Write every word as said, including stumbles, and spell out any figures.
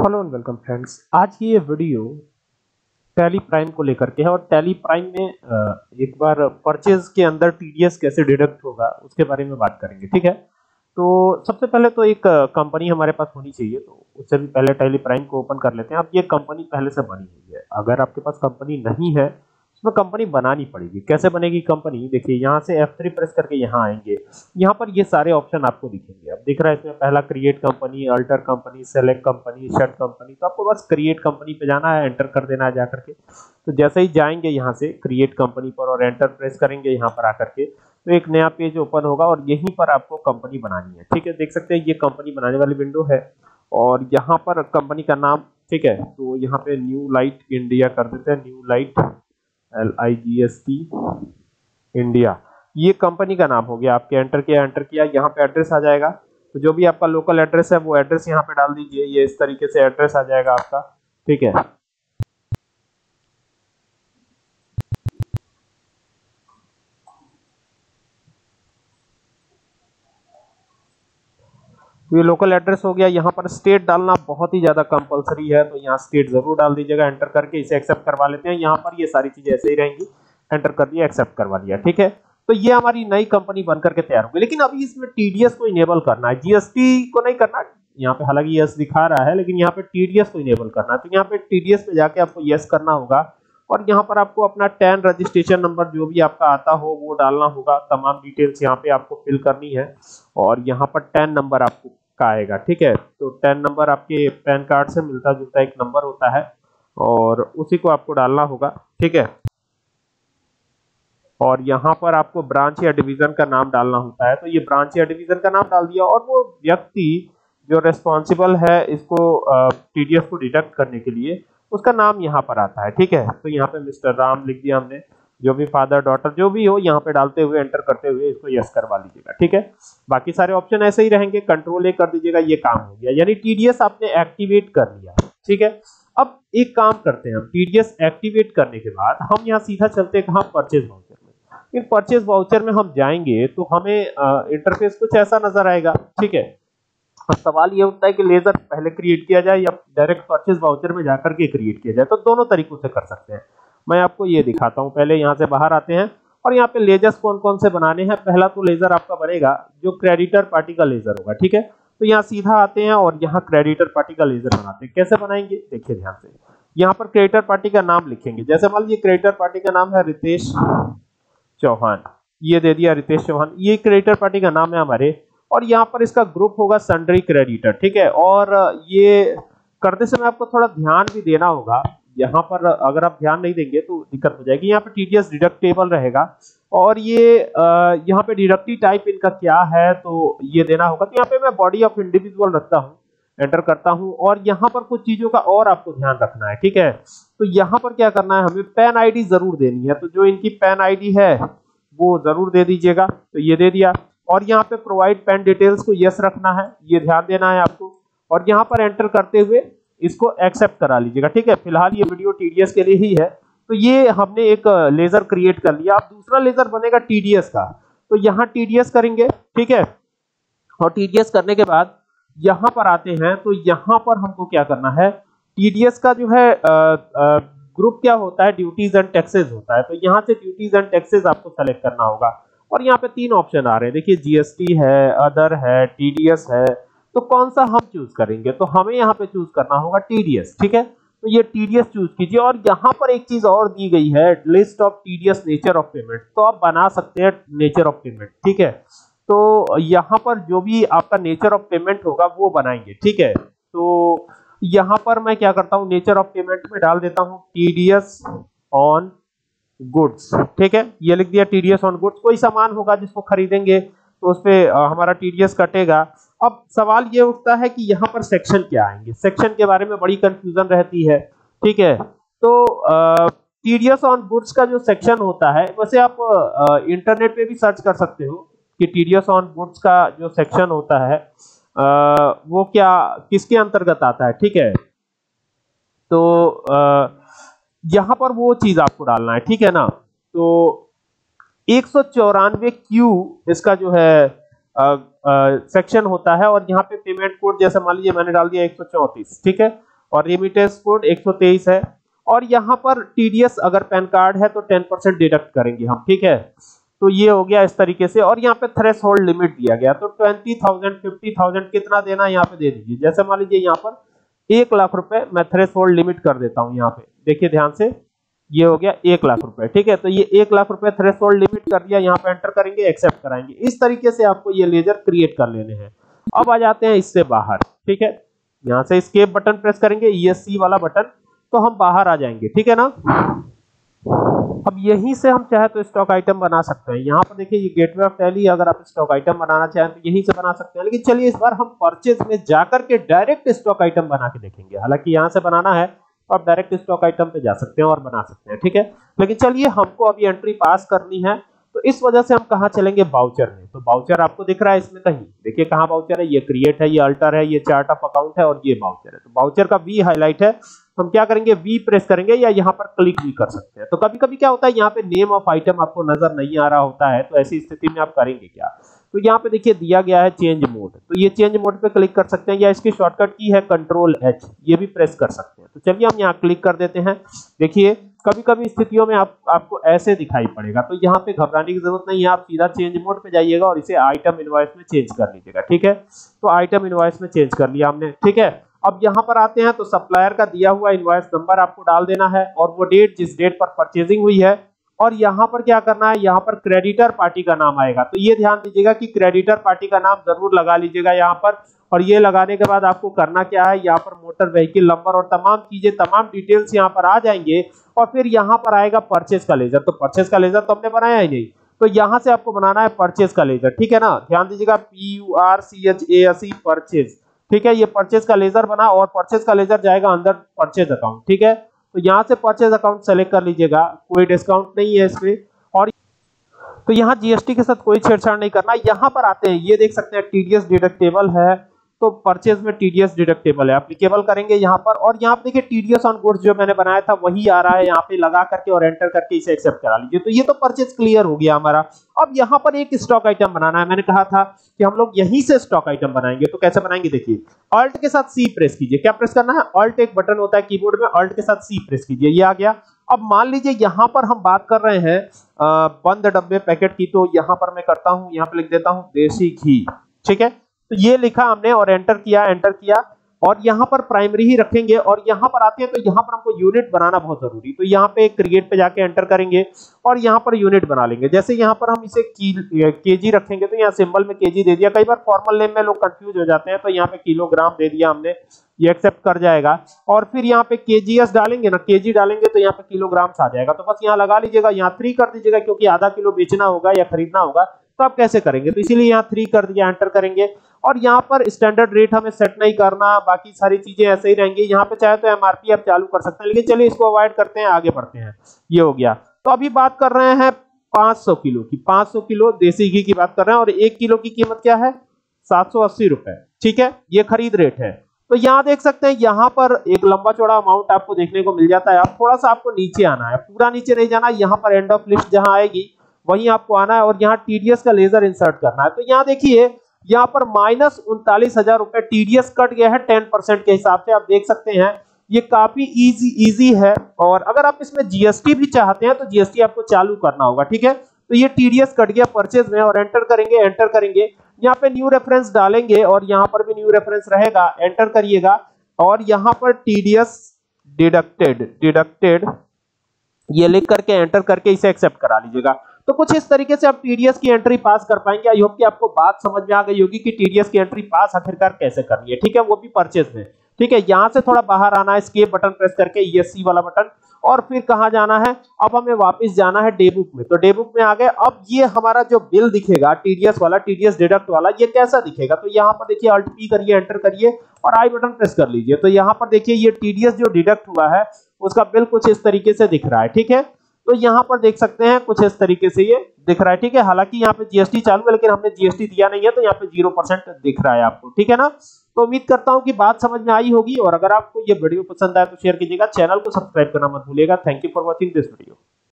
Hello and welcome friends, आज की ये वीडियो टैली प्राइम को लेकर के है और टैली प्राइम में एक बार परचेज के अंदर टीडीएस कैसे डिडक्ट होगा उसके बारे में बात करेंगे। ठीक है, तो सबसे पहले तो एक कंपनी हमारे पास होनी चाहिए, तो उससे भी पहले टैली प्राइम को ओपन कर लेते हैं। अब ये कंपनी पहले से बनी हुई है, अगर आपके पास कंपनी नहीं है उसमें कंपनी बनानी पड़ेगी। कैसे बनेगी कंपनी, देखिए यहाँ से एफ थ्री प्रेस करके यहाँ आएंगे, यहाँ पर ये सारे ऑप्शन आपको दिखेंगे। अब दिख रहा है इसमें पहला create company, alter company, select company, shut company. तो आपको बस क्रिएट कंपनी पे जाना है, एंटर कर देना है जा करके। तो जैसे ही जाएंगे यहाँ से क्रिएट कंपनी पर और एंटर प्रेस करेंगे यहाँ पर आकर के, तो एक नया पेज ओपन होगा और यहीं पर आपको कंपनी बनानी है। ठीक है, देख सकते हैं ये कंपनी बनाने वाली विंडो है और यहाँ पर कंपनी का नाम, ठीक है, तो यहाँ पे न्यू लाइट इंडिया कर देते हैं, new light L I G S T India, ये कंपनी का नाम हो गया। आपके एंटर किया एंटर किया यहाँ पे एड्रेस आ जाएगा, तो जो भी आपका लोकल एड्रेस है वो एड्रेस यहाँ पे डाल दीजिए। ये इस तरीके से एड्रेस आ जाएगा आपका, ठीक है। ये लोकल एड्रेस हो गया, यहाँ पर स्टेट डालना बहुत ही ज़्यादा कंपलसरी है, तो यहाँ स्टेट ज़रूर डाल दीजिएगा। एंटर करके इसे एक्सेप्ट करवा लेते हैं, यहाँ पर ये सारी चीज़ें ऐसे ही रहेंगी। एंटर कर दिया, एक्सेप्ट करवा लिया, ठीक है। तो ये हमारी नई कंपनी बन करके तैयार होगी, लेकिन अभी इसमें टीडीएस को इनेबल करना है, जीएसटी को नहीं करना। यहाँ पे हालांकि यस दिखा रहा है, लेकिन यहाँ पे टीडीएस को इनेबल करना है, तो यहाँ पे टीडीएस पे जाके आपको यस करना होगा और यहाँ पर आपको अपना टैन रजिस्ट्रेशन नंबर जो भी आपका आता हो वो डालना होगा। तमाम डिटेल्स यहाँ पे आपको फिल करनी है और यहाँ पर टैन नंबर आपको का आएगा, ठीक है। तो टैन नंबर आपके पैन कार्ड से मिलता जुलता एक नंबर होता है और उसी को आपको डालना होगा, ठीक है। और यहाँ पर आपको ब्रांच या डिवीज़न का नाम डालना होता है, तो ये ब्रांच या डिवीज़न का नाम डाल दिया और वो व्यक्ति जो रेस्पॉन्सिबल है इसको टीडीएस को डिडक्ट करने के लिए उसका नाम यहाँ पर आता है, ठीक है। तो यहाँ पे मिस्टर राम लिख दिया हमने, जो भी फादर डॉटर जो भी हो यहाँ पे डालते हुए एंटर करते हुए इसको यस करवा लीजिएगा, ठीक है। बाकी सारे ऑप्शन ऐसे ही रहेंगे, कंट्रोल ए कर दीजिएगा, ये काम हो गया, यानी टीडीएस आपने एक्टिवेट कर लिया, ठीक है। अब एक काम करते हैं, हम टीडीएस एक्टिवेट करने के बाद हम यहाँ सीधा चलते हैं कहाँ, परचेज वाउचर में। इन परचेज वाउचर में हम जाएंगे तो हमें इंटरफेस कुछ ऐसा नजर आएगा, ठीक है। सवाल ये उठता है कि लेजर पहले क्रिएट किया जाए या डायरेक्ट परचेज वाउचर में जाकर के क्रिएट किया जाए, तो दोनों तरीकों से कर सकते हैं। मैं आपको ये दिखाता हूँ, पहले यहाँ से बाहर आते हैं और यहाँ पे लेजर्स कौन कौन से बनाने हैं। पहला तो लेजर आपका बनेगा जो क्रेडिटर पार्टी का लेजर होगा, ठीक है। तो यहाँ सीधा आते हैं और यहाँ क्रेडिटर पार्टी का लेजर बनाते हैं। कैसे बनाएंगे, देखिए ध्यान से। यहाँ पर क्रेडिटर पार्टी का नाम लिखेंगे, जैसे मान लीजिए क्रेडिटर पार्टी का नाम है रितेश चौहान, ये दे दिया रितेश चौहान, ये क्रेडिटर पार्टी का नाम है हमारे। और यहाँ पर इसका ग्रुप होगा सन्ड्री क्रेडिटर, ठीक है। और ये करते समय आपको थोड़ा ध्यान भी देना होगा, यहाँ पर अगर आप ध्यान नहीं देंगे तो दिक्कत हो जाएगी। यहाँ पे टीडीएस डिडक्टेबल रहेगा और ये यहाँ पे डिडक्टिव टाइप इनका क्या है तो ये देना होगा। तो यहाँ पे मैं बॉडी ऑफ इंडिविजुअल रखता हूँ, एंटर करता हूँ और यहाँ पर कुछ चीज़ों का और आपको ध्यान रखना है, ठीक है। तो यहाँ पर क्या करना है, हमें पैन आई डी जरूर देनी है, तो जो इनकी पैन आई डी है वो जरूर दे दीजिएगा, तो ये दे दिया। और यहाँ पे प्रोवाइड पैन डिटेल्स को यस रखना है, ये ध्यान देना है आपको। और यहाँ पर एंटर करते हुए इसको एक्सेप्ट करा लीजिएगा, ठीक है। फिलहाल ये वीडियो टीडीएस के लिए ही है। तो ये हमने एक लेजर क्रिएट कर लिया, अब दूसरा लेजर बनेगा टीडीएस का, तो यहाँ टीडीएस करेंगे, ठीक है। और टीडीएस करने के बाद यहाँ पर आते हैं, तो यहाँ पर हमको क्या करना है, टीडीएस का जो है ग्रुप क्या होता है, ड्यूटीज एंड टैक्सेज होता है, तो यहाँ से ड्यूटीज एंड टैक्सेज आपको सेलेक्ट करना होगा। और यहाँ पे तीन ऑप्शन आ रहे हैं, देखिए जीएसटी है, अदर है, टीडीएस है, तो कौन सा हम चूज करेंगे, तो हमें यहाँ पे चूज करना होगा टीडीएस, ठीक है। तो ये टीडीएस चूज कीजिए और यहाँ पर एक चीज और दी गई है, list of TDS nature of payment, तो आप बना सकते हैं नेचर ऑफ पेमेंट, ठीक है। तो यहाँ पर जो भी आपका नेचर ऑफ पेमेंट होगा वो बनाएंगे, ठीक है। तो यहाँ पर मैं क्या करता हूँ, नेचर ऑफ पेमेंट में डाल देता हूँ टीडीएस ऑन गुड्स, ठीक है, ये लिख दिया टीडीएस ऑन गुड्स। कोई सामान होगा जिसको खरीदेंगे तो उस पे हमारा टीडीएस कटेगा। अब सवाल ये उठता है कि यहाँ पर सेक्शन क्या आएंगे, सेक्शन के बारे में बड़ी कंफ्यूजन रहती है, ठीक है। तो टीडीएस ऑन गुड्स का जो सेक्शन होता है, वैसे आप आ, इंटरनेट पे भी सर्च कर सकते हो कि टीडीएस ऑन गुड्स का जो सेक्शन होता है आ, वो क्या किसके अंतर्गत आता है, ठीक है। तो आ, यहाँ पर वो चीज आपको डालना है, ठीक है ना। तो एक सौ चौरानवे क्यू इसका जो है सेक्शन होता है और यहाँ पे पेमेंट कोड जैसे मान लीजिए मैंने डाल दिया एक सौ चौंतीस, ठीक है, और रेमिटेंस कोड एक सौ तेईस है। और यहाँ पर टीडीएस अगर पैन कार्ड है तो टेन परसेंट डिडक्ट करेंगे हम, ठीक है। तो ये हो गया इस तरीके से। और यहाँ पे थ्रेशोल्ड लिमिट दिया गया तो ट्वेंटी थाउजेंड, फिफ्टी थाउजेंड कितना देना है यहाँ पे दे दीजिए। जैसे मान लीजिए यहाँ पर एक लाख रुपए मैं थ्रेशोल्ड लिमिट कर देता हूँ। यहाँ पे देखिए ध्यान से, ये हो गया एक लाख रुपए, ठीक है। तो ये एक लाख रुपए थ्रेशोल्ड लिमिट कर दिया, यहाँ पे एंटर करेंगे, एक्सेप्ट कराएंगे। इस तरीके से आपको ये लेजर क्रिएट कर लेने हैं। अब आ जाते हैं इससे बाहर, ठीक है। यहाँ से एस्केप बटन प्रेस करेंगे, ईएससी वाला बटन, तो हम बाहर आ जाएंगे, ठीक है ना। अब यहीं से हम चाहे तो स्टॉक आइटम बना सकते हैं। यहाँ पर देखिए ये गेटवे ऑफ टैली, अगर आप स्टॉक आइटम बनाना चाहें तो यहीं से बना सकते हैं। लेकिन चलिए इस बार हम परचेज में जाकर के डायरेक्ट स्टॉक आइटम बना के देखेंगे। हालांकि यहाँ से बनाना है, आप डायरेक्ट स्टॉक आइटम पे जा सकते हैं और बना सकते हैं, ठीक है। लेकिन चलिए हमको अभी एंट्री पास करनी है, तो इस वजह से हम कहाँ चलेंगे, बाउचर में। तो बाउचर आपको दिख रहा है इसमें कहीं, देखिए कहाँ बाउचर है, ये क्रिएट है, ये अल्टर है, ये चार्ट ऑफ अकाउंट है और ये बाउचर है। तो बाउचर का वी हाईलाइट है, हम क्या करेंगे, वी प्रेस करेंगे या यहाँ पर क्लिक भी कर सकते हैं। तो कभी कभी क्या होता है, यहाँ पे नेम ऑफ आइटम आपको नजर नहीं आ रहा होता है, तो ऐसी स्थिति में आप करेंगे क्या, तो यहाँ पे देखिए दिया गया है चेंज मोड, तो ये चेंज मोड पे क्लिक कर सकते हैं या इसकी शॉर्टकट की है कंट्रोल एच, ये भी प्रेस कर सकते हैं। तो चलिए हम यहाँ क्लिक कर देते हैं। देखिए कभी कभी स्थितियों में आप आपको ऐसे दिखाई पड़ेगा, तो यहाँ पे घबराने की जरूरत नहीं है, आप सीधा चेंज मोड पे जाइएगा और इसे आइटम इनवॉइस में चेंज कर लीजिएगा, ठीक है। तो आइटम इनवॉइस में चेंज कर लिया हमने, ठीक है। अब यहाँ पर आते हैं तो सप्लायर का दिया हुआ इनवॉइस नंबर आपको डाल देना है और वो डेट जिस डेट पर परचेजिंग हुई है, और यहाँ पर क्या करना है, यहाँ पर क्रेडिटर पार्टी का नाम आएगा। तो ये ध्यान दीजिएगा कि क्रेडिटर पार्टी का नाम जरूर लगा लीजिएगा यहाँ पर। और ये लगाने के बाद आपको करना क्या है, यहाँ पर मोटर व्हीकल नंबर और तमाम चीजें, तमाम डिटेल्स यहाँ पर आ जाएंगे। और फिर यहाँ पर आएगा परचेज का लेजर, तो परचेज का लेजर तो हमने बनाया ही नहीं, तो यहाँ से आपको बनाना है परचेज का लेजर, ठीक है ना। ध्यान दीजिएगा P U R C H A S E purchase, ठीक है। ये परचेज का लेजर बना और परचेज का लेजर जाएगा अंदर परचेज अकाउंट, ठीक है। तो यहाँ से परचेज अकाउंट सेलेक्ट कर लीजिएगा, कोई डिस्काउंट नहीं है इसमें। और तो यहाँ जीएसटी के साथ कोई छेड़छाड़ नहीं करना। यहाँ पर आते हैं, ये देख सकते हैं टीडीएस डिडक्टेबल है, तो परचेज में टीडीएस डिडक्टेबल है, एप्लीकेबल करेंगे यहाँ पर। और यहाँ पे देखिए टीडीएस ऑन गुड्स जो मैंने बनाया था वही आ रहा है, यहाँ पे लगा करके और एंटर करके इसे एक्सेप्ट करा लीजिए। तो ये तो परचेज क्लियर हो गया हमारा। अब यहाँ पर एक स्टॉक आइटम बनाना है, मैंने कहा था कि हम लोग यहीं से स्टॉक आइटम बनाएंगे। तो कैसे बनाएंगे, देखिए ऑल्ट के साथ सी प्रेस कीजिए। क्या प्रेस करना है, ऑल्ट एक बटन होता है कीबोर्ड में, ऑल्ट के साथ सी प्रेस कीजिए, ये आ गया। अब मान लीजिए यहाँ पर हम बात कर रहे हैं बंद डब्बे पैकेट की, तो यहाँ पर मैं करता हूँ, यहाँ पर लिख देता हूँ देसी घी, ठीक है। तो ये लिखा हमने और एंटर किया, एंटर किया और यहाँ पर प्राइमरी ही रखेंगे। और यहाँ पर आते हैं तो यहाँ पर हमको यूनिट बनाना बहुत जरूरी, तो यहाँ पे क्रिएट पे जाके एंटर करेंगे और यहाँ पर यूनिट बना लेंगे। जैसे यहाँ पर हम इसे केजी रखेंगे, तो यहाँ सिंबल में केजी दे दिया। कई बार फॉर्मल नेम में लोग कंफ्यूज हो जाते हैं, तो यहाँ पे किलोग्राम दे दिया हमने, ये एक्सेप्ट कर जाएगा। और फिर यहाँ पे केजीएस डालेंगे ना, केजी डालेंगे तो यहाँ पे किलोग्राम आ जाएगा। तो बस यहाँ लगा लीजिएगा, यहाँ थ्री कर दीजिएगा, क्योंकि आधा किलो बेचना होगा या खरीदना होगा, तो आप कैसे करेंगे, तो इसीलिए यहाँ थ्री कर दिया, एंटर करेंगे। और यहाँ पर स्टैंडर्ड रेट हमें सेट नहीं करना, बाकी सारी चीजें ऐसे ही रहेंगी। यहाँ पे चाहे तो एमआरपी आप चालू कर सकते हैं, लेकिन चलिए इसको अवॉइड करते हैं, आगे बढ़ते हैं। ये हो गया। तो अभी बात कर रहे हैं पाँच सौ किलो की, पाँच सौ किलो देसी घी की बात कर रहे हैं। और एक किलो की कीमत क्या है, सात सौ अस्सी रुपए, ठीक है, ये खरीद रेट है। तो यहाँ देख सकते हैं, यहाँ पर एक लंबा चौड़ा अमाउंट आपको देखने को मिल जाता है। आप थोड़ा सा आपको नीचे आना है, पूरा नीचे नहीं जाना, यहाँ पर एंड ऑफ लिस्ट जहाँ आएगी वहीं आपको आना है और यहाँ टीडीएस का लेजर इंसर्ट करना है। तो यहाँ देखिए यहाँ पर माइनस उनतालीस हजार रुपए टीडीएस कट गया है टेन परसेंट के हिसाब से, आप देख सकते हैं। ये काफी इजी इजी है। और अगर आप इसमें जीएसटी भी चाहते हैं तो जीएसटी आपको चालू करना होगा, ठीक है। तो ये टीडीएस कट गया परचेज में और एंटर करेंगे, एंटर करेंगे, यहाँ पे न्यू रेफरेंस डालेंगे और यहाँ पर भी न्यू रेफरेंस रहेगा, एंटर करिएगा। और यहाँ पर टीडीएस डिडक्टेड डिडक्टेड ये लिख करके एंटर करके इसे एक्सेप्ट करा लीजिएगा। तो कुछ इस तरीके से आप टीडीएस की एंट्री पास कर पाएंगे। आई होप कि आपको बात समझ में आ गई होगी कि टीडीएस की एंट्री पास आखिरकार कैसे करनी है, ठीक है, वो भी परचेज में, ठीक है। यहाँ से थोड़ा बाहर आना है, एस्केप बटन प्रेस करके ईएससी वाला बटन, और फिर कहाँ जाना है, अब हमें वापस जाना है डेबुक में। तो डेबुक में आ गए। अब ये हमारा जो बिल दिखेगा टीडीएस वाला, टीडीएस डिडक्ट वाला, ये कैसा दिखेगा, तो यहाँ पर देखिए अल्ट पी करिए, एंटर करिए और आई बटन प्रेस कर लीजिए। तो यहाँ पर देखिए ये टीडीएस जो डिडक्ट हुआ है उसका बिल कुछ इस तरीके से दिख रहा है, ठीक है। तो यहाँ पर देख सकते हैं कुछ इस तरीके से ये दिख रहा है, ठीक है। हालांकि यहाँ पे जीएसटी चालू है, लेकिन हमने जीएसटी दिया नहीं है, तो यहाँ पे जीरो परसेंट दिख रहा है आपको, ठीक है ना। तो उम्मीद करता हूं कि बात समझ में आई होगी। और अगर आपको ये वीडियो पसंद आए तो शेयर कीजिएगा, चैनल को सब्सक्राइब करना मत भूलिएगा। Thank you for watching this video.